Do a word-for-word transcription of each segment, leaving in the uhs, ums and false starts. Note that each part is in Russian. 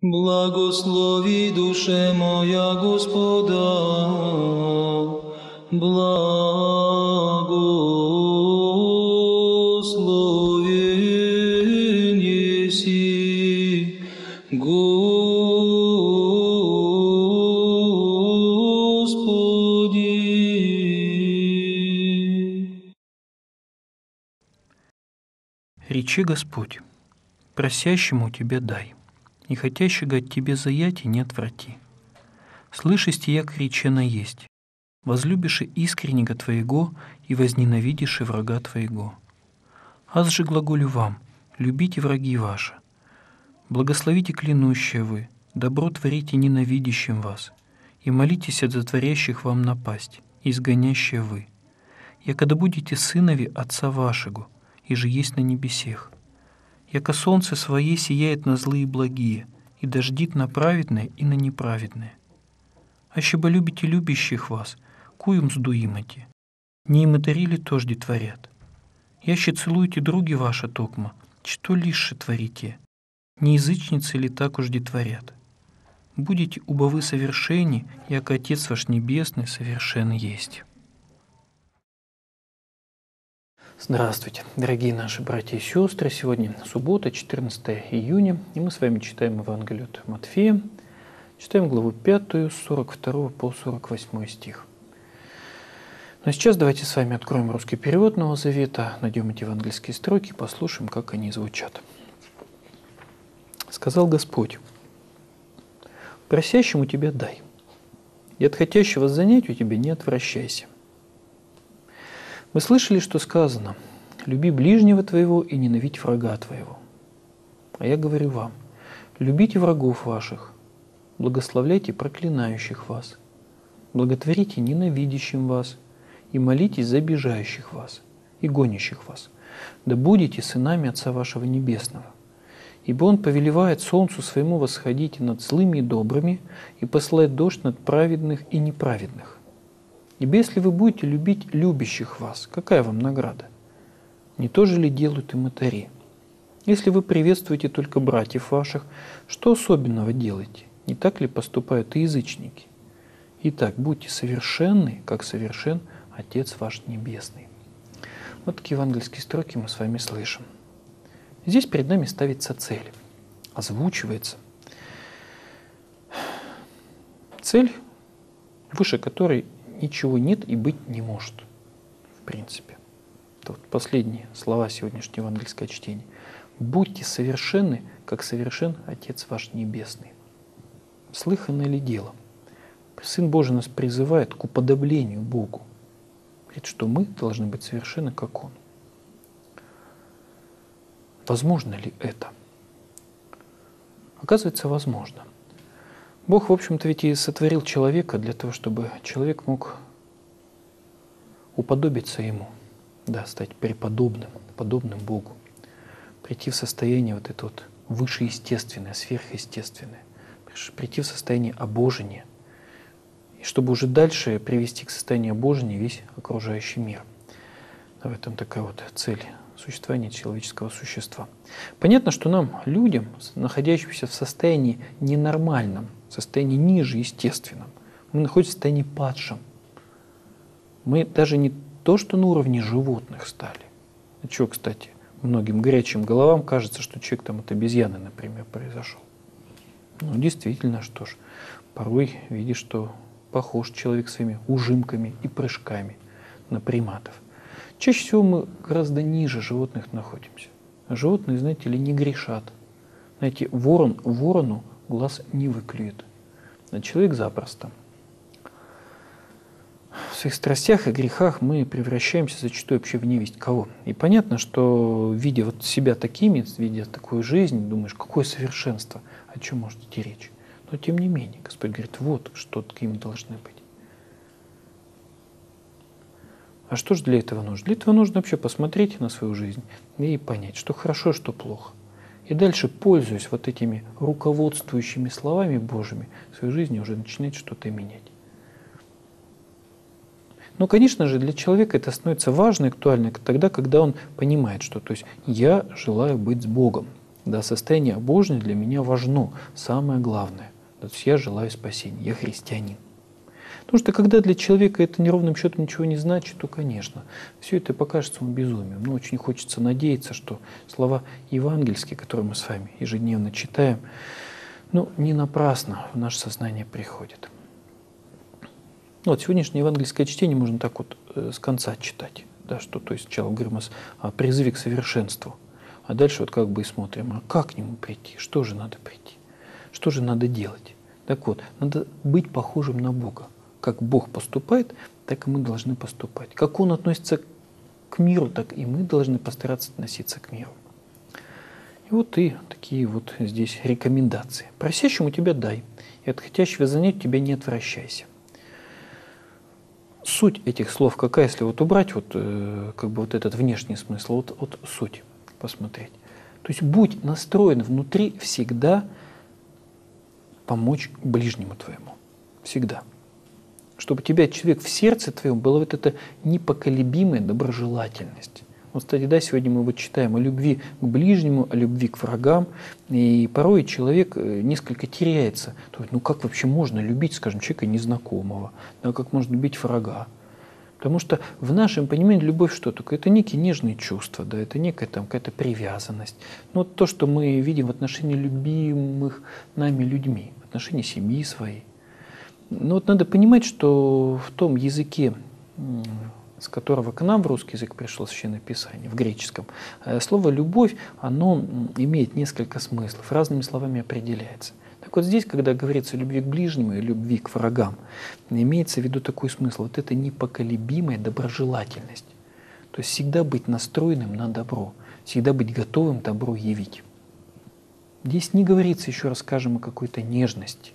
Благослови, душе моя, Господа, благослови неси, Господи. Речи Господь, просящему Тебе дай, и хотящего от Тебе заять и не отврати. Слыши стия кричена есть, возлюбишь искреннего Твоего и возненавидишь и врага Твоего. Аз же глаголю вам, любите враги ваши, благословите клянущие вы, добро творите ненавидящим вас, и молитесь от затворящих вам напасть, изгонящие вы. Якода будете сынови Отца вашего, и же есть на небесех. Яко солнце свое сияет на злые и благие, и дождит на праведное и на неправедное. Ащебо любите любящих вас, куем сдуимати, не им итарили тожди творят. Яще целуйте други ваша токма, что лишь творите, не язычницы ли так уж де творят. Будете убовы совершенни, яко Отец ваш Небесный совершен есть». Здравствуйте, дорогие наши братья и сестры! Сегодня суббота, четырнадцатое июня, и мы с вами читаем Евангелие от Матфея. Читаем главу пятую, с сорок второго по сорок восьмой стих. Но сейчас давайте с вами откроем русский перевод Нового Завета, найдем эти евангельские строки и послушаем, как они звучат. «Сказал Господь: просящему тебя дай, и от хотящего занять у тебя не отвращайся. Вы слышали, что сказано: люби ближнего твоего и ненавидь врага твоего. А я говорю вам: любите врагов ваших, благословляйте проклинающих вас, благотворите ненавидящим вас и молитесь за обижающих вас и гонящих вас, да будете сынами Отца вашего Небесного. Ибо Он повелевает солнцу своему восходить над злыми и добрыми и посылает дождь над праведных и неправедных. Ибо если вы будете любить любящих вас, какая вам награда? Не то же ли делают и мытари? Если вы приветствуете только братьев ваших, что особенного делаете? Не так ли поступают и язычники? Итак, будьте совершенны, как совершен Отец ваш Небесный». Вот такие евангельские строки мы с вами слышим. Здесь перед нами ставится цель, озвучивается цель, выше которой ничего нет и быть не может, в принципе. Это вот последние слова сегодняшнего евангельского чтения. «Будьте совершенны, как совершен Отец ваш Небесный». Слыхано ли дело? Сын Божий нас призывает к уподоблению Богу. Говорит, что мы должны быть совершенны, как Он. Возможно ли это? Оказывается, возможно. Бог, в общем-то, ведь и сотворил человека для того, чтобы человек мог уподобиться Ему, да, стать преподобным, подобным Богу, прийти в состояние вот это вот вышеестественное, сверхъестественное, прийти в состояние обожения, и чтобы уже дальше привести к состоянию обожения весь окружающий мир. В этом такая вот цель существования человеческого существа. Понятно, что нам, людям, находящимся в состоянии ненормальном, в состоянии ниже естественном, мы находимся в состоянии падшем. Мы даже не то, что на уровне животных стали. А чего, кстати, многим горячим головам кажется, что человек там от обезьяны, например, произошел. Ну, действительно, что ж, порой видишь, что похож человек своими ужимками и прыжками на приматов. Чаще всего мы гораздо ниже животных находимся. Животные, знаете ли, не грешат. Знаете, ворон ворону глаз не выклюет, а человек запросто. В своих страстях и грехах мы превращаемся зачастую вообще в невесть кого. И понятно, что, видя вот себя такими, видя такую жизнь, думаешь, какое совершенство, о чем может идти речь. Но тем не менее, Господь говорит, вот что такими должны быть. А что же для этого нужно? Для этого нужно вообще посмотреть на свою жизнь и понять, что хорошо, что плохо. И дальше, пользуясь вот этими руководствующими словами Божьими, в своей жизни уже начинает что-то менять. Но, конечно же, для человека это становится важно и актуально тогда, когда он понимает, что то есть я желаю быть с Богом. Да, состояние обожения для меня важно, самое главное. То есть я желаю спасения, я христианин. Потому что когда для человека это неровным счетом ничего не значит, то, конечно, все это покажется ему безумием. Но очень хочется надеяться, что слова евангельские, которые мы с вами ежедневно читаем, ну, не напрасно в наше сознание приходят. Вот сегодняшнее евангельское чтение можно так вот э, с конца читать. Да, что, то есть сначала говорим о призыве к совершенству, а дальше вот как бы и смотрим, а как к нему прийти, что же надо прийти, что же надо делать. Так вот, надо быть похожим на Бога. Как Бог поступает, так и мы должны поступать. Как Он относится к миру, так и мы должны постараться относиться к миру. И вот и такие вот здесь рекомендации. Просящему тебя дай, и от хотящего занять тебя не отвращайся. Суть этих слов какая, если вот убрать вот, как бы вот этот внешний смысл, вот, вот суть посмотреть. То есть будь настроен внутри всегда помочь ближнему твоему. Всегда. Чтобы у тебя, человек, в сердце твоем была вот эта непоколебимая доброжелательность. Вот, кстати, да, сегодня мы вот читаем о любви к ближнему, о любви к врагам, и порой человек несколько теряется. То есть, ну как вообще можно любить, скажем, человека незнакомого? Да, как можно любить врага? Потому что в нашем понимании любовь что такое? Это некие нежные чувства, да, это некая там какая-то привязанность. Но вот то, что мы видим в отношении любимых нами людьми, в отношении семьи своей. Но вот надо понимать, что в том языке, с которого к нам в русский язык пришло Священное Писание, в греческом, слово «любовь», оно имеет несколько смыслов, разными словами определяется. Так вот здесь, когда говорится о любви к ближнему и любви к врагам, имеется в виду такой смысл, вот это непоколебимая доброжелательность. То есть всегда быть настроенным на добро, всегда быть готовым добро явить. Здесь не говорится, еще раз скажем, о какой-то нежности.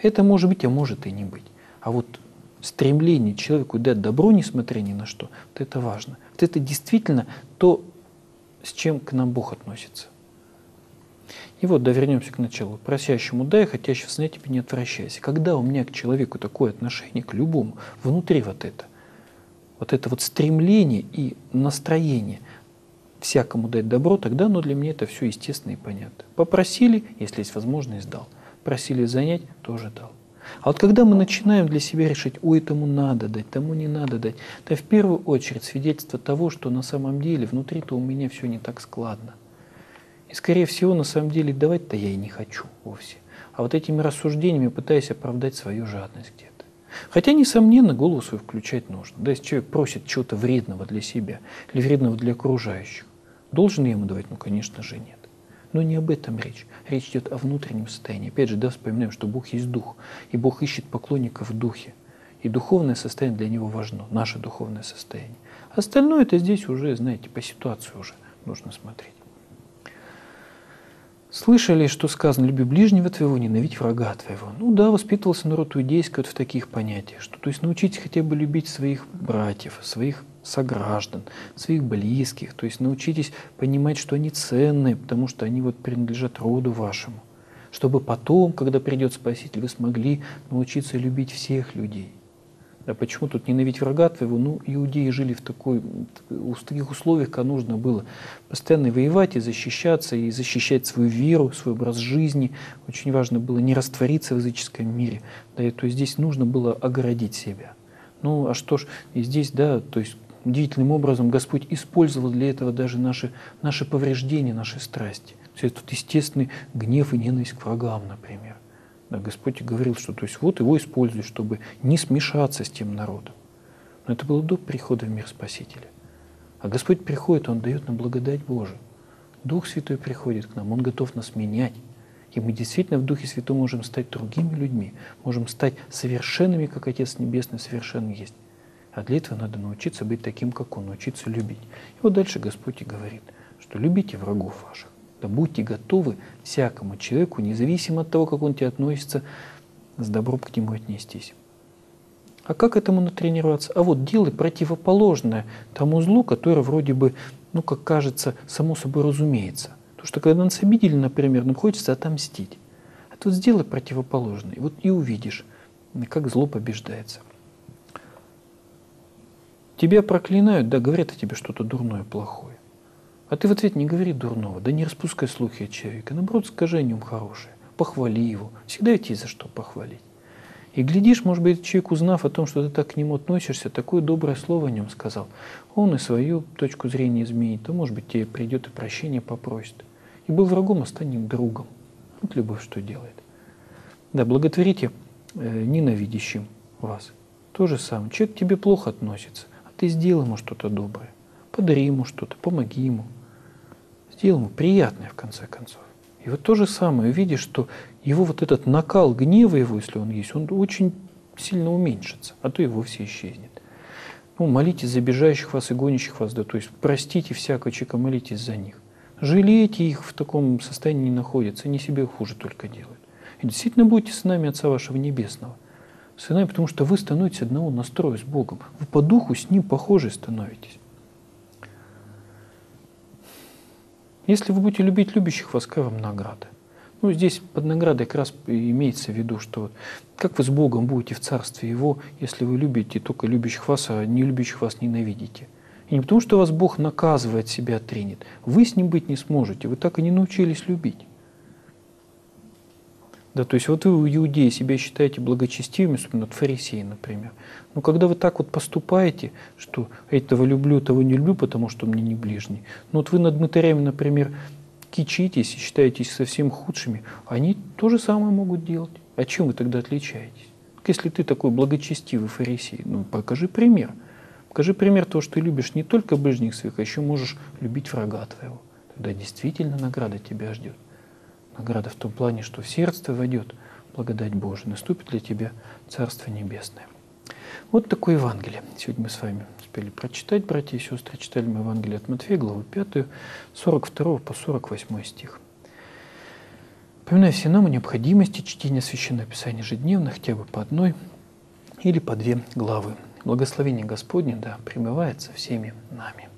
Это может быть, а может и не быть. А вот стремление человеку дать добро, несмотря ни на что, вот это важно. Вот это действительно то, с чем к нам Бог относится. И вот, да, вернемся к началу. Просящему дай, хотящему снять тебя не отвращайся. Когда у меня к человеку такое отношение, к любому, внутри вот это, вот это вот стремление и настроение всякому дать добро, тогда оно для меня это все естественно и понятно. Попросили, если есть возможность, дал. Просили занять, тоже дал. А вот когда мы начинаем для себя решить, ой, тому надо дать, тому не надо дать, это в первую очередь свидетельство того, что на самом деле внутри-то у меня все не так складно. И, скорее всего, на самом деле давать-то я и не хочу вовсе. А вот этими рассуждениями пытаюсь оправдать свою жадность где-то. Хотя, несомненно, голову свою включать нужно. Да, если человек просит чего-то вредного для себя или вредного для окружающих, должен я ему давать? Ну, конечно же, нет. Но не об этом речь. Речь идет о внутреннем состоянии. Опять же, да, вспоминаем, что Бог есть Дух, и Бог ищет поклонников в Духе. И духовное состояние для Него важно, наше духовное состояние. Остальное это здесь уже, знаете, по ситуации уже нужно смотреть. Слышали, что сказано, люби ближнего твоего, ненавидь врага твоего. Ну да, воспитывался народ иудейский вот в таких понятиях, что то есть научитесь хотя бы любить своих братьев, своих сограждан, своих близких, то есть научитесь понимать, что они ценные, потому что они вот принадлежат роду вашему, чтобы потом, когда придет Спаситель, вы смогли научиться любить всех людей. А почему тут ненавидеть врага твоего? Ну, иудеи жили в, такой, в таких условиях, когда нужно было постоянно воевать и защищаться, и защищать свою веру, свой образ жизни. Очень важно было не раствориться в языческом мире. Да, и, то есть здесь нужно было оградить себя. Ну, а что ж, и здесь, да, то есть удивительным образом Господь использовал для этого даже наши, наши повреждения, наши страсти. То есть тут естественный гнев и ненависть к врагам, например. Да, Господь говорил, что то есть, вот его используют, чтобы не смешаться с тем народом. Но это было до прихода в мир Спасителя. А Господь приходит, Он дает нам благодать Божию. Дух Святой приходит к нам, Он готов нас менять. И мы действительно в Духе Святом можем стать другими людьми, можем стать совершенными, как Отец Небесный совершенно есть. А для этого надо научиться быть таким, как Он, научиться любить. И вот дальше Господь и говорит, что любите врагов ваших. Да будьте готовы всякому человеку, независимо от того, как он к тебе относится, с добром к нему отнестись. А как этому натренироваться? А вот делай противоположное тому злу, которое вроде бы, ну, как кажется, само собой разумеется. Потому что когда нас обидели, например, нам хочется отомстить. А тут сделай противоположное, и вот и увидишь, как зло побеждается. Тебя проклинают, да, говорят о тебе что-то дурное, плохое. А ты в ответ не говори дурного, да не распускай слухи от человека. Наоборот, скажи о нем хорошее, похвали его. Всегда есть за что похвалить. И глядишь, может быть, человек, узнав о том, что ты так к нему относишься, такое доброе слово о нем сказал. Он и свою точку зрения изменит, то, может быть, тебе придет и прощение попросит. И был врагом, а станет другом. Вот любовь что делает. Да, благотворите э, ненавидящим вас. То же самое. Человек к тебе плохо относится, а ты сделай ему что-то доброе. Подари ему что-то, помоги ему. Сделай ему приятное, в конце концов. И вот то же самое, видишь, что его вот этот накал гнева его, если он есть, он очень сильно уменьшится, а то и вовсе исчезнет. Ну, молитесь за бежающих вас и гонящих вас, да, то есть простите всякого человека, молитесь за них. Жалейте их, в таком состоянии не находятся, они себе хуже только делают. И действительно будете сынами Отца вашего Небесного. Сынами, потому что вы становитесь одного настроя с Богом. Вы по духу с Ним похожи становитесь. Если вы будете любить любящих, вас к вам награда. Ну, здесь под наградой как раз имеется в виду, что как вы с Богом будете в Царстве Его, если вы любите только любящих вас, а не любящих вас ненавидите. И не потому, что вас Бог наказывает, себя тренит. Вы с Ним быть не сможете, вы так и не научились любить. Да, то есть вот вы, иудеи, себя считаете благочестивыми, особенно от фарисеи, например. Но когда вы так вот поступаете, что этого люблю, того не люблю, потому что мне не ближний. Но вот вы над мытарями, например, кичитесь и считаетесь совсем худшими, они то же самое могут делать. А чем вы тогда отличаетесь? Если ты такой благочестивый фарисей, ну покажи пример. Покажи пример того, что ты любишь не только ближних своих, а еще можешь любить врага твоего. Тогда действительно награда тебя ждет. Награда в том плане, что в сердце войдет благодать Божия, наступит для тебя Царство Небесное. Вот такое Евангелие. Сегодня мы с вами успели прочитать, братья и сестры, читали мы Евангелие от Матфея, главу пятую, сорок второго по сорок восьмой стих. Поминаю все нам о необходимости чтения Священного Писания ежедневно, хотя бы по одной или по две главы. Благословение Господне да пребывает со всеми нами.